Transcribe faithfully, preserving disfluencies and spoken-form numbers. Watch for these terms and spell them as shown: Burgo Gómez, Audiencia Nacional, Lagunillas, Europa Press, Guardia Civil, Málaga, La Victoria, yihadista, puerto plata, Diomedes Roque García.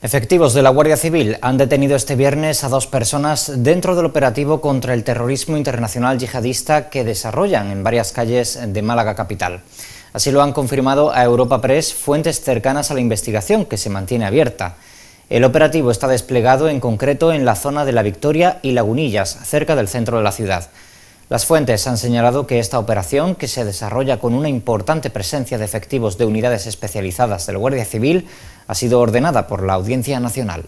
Efectivos de la Guardia Civil han detenido este viernes a dos personas dentro del operativo contra el terrorismo internacional yihadista que desarrollan en varias calles de Málaga capital. Así lo han confirmado a Europa Press fuentes cercanas a la investigación, que se mantiene abierta. El operativo está desplegado en concreto en la zona de La Victoria y Lagunillas, cerca del centro de la ciudad. Las fuentes han señalado que esta operación, que se desarrolla con una importante presencia de efectivos de unidades especializadas de la Guardia Civil, ha sido ordenada por la Audiencia Nacional.